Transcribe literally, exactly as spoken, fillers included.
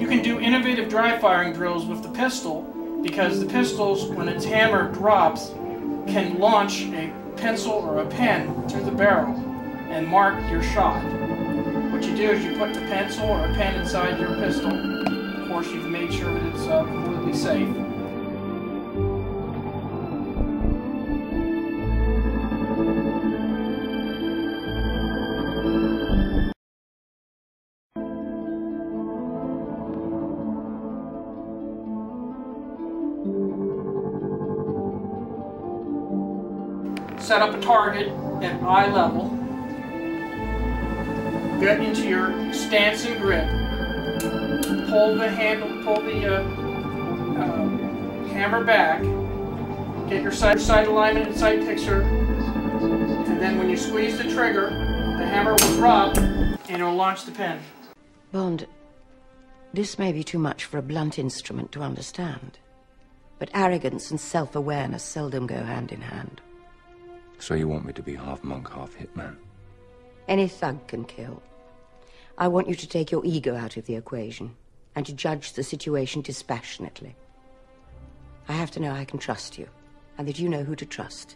You can do innovative dry firing drills with the pistol, because the pistols, when its hammer drops, can launch a pencil or a pen through the barrel and mark your shot. What you do is you put the pencil or a pen inside your pistol. Of course, you've made sure that it's uh, completely safe. Set up a target at eye level, get into your stance and grip, pull the handle, pull the uh, uh, hammer back, get your sight, sight alignment and sight picture, and then when you squeeze the trigger, the hammer will drop and it will launch the pen. Bond, this may be too much for a blunt instrument to understand, but arrogance and self-awareness seldom go hand in hand. So you want me to be half monk, half hitman? Any thug can kill. I want you to take your ego out of the equation and to judge the situation dispassionately. I have to know I can trust you and that you know who to trust.